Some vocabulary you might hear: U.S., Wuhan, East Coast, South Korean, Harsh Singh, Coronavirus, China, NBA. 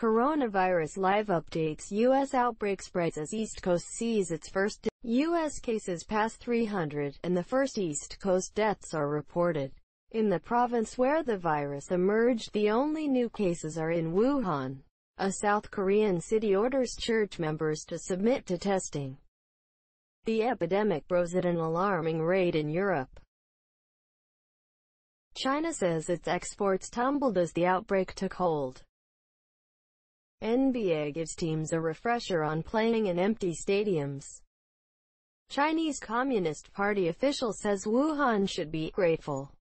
Coronavirus live updates. U.S. outbreak spreads as East Coast sees its first U.S. cases pass 300, and the first East Coast deaths are reported. In the province where the virus emerged, the only new cases are in Wuhan. A South Korean city orders church members to submit to testing. The epidemic rose at an alarming rate in Europe. China says its exports tumbled as the outbreak took hold. NBA gives teams a refresher on playing in empty stadiums. Chinese Communist Party official says Wuhan should be grateful.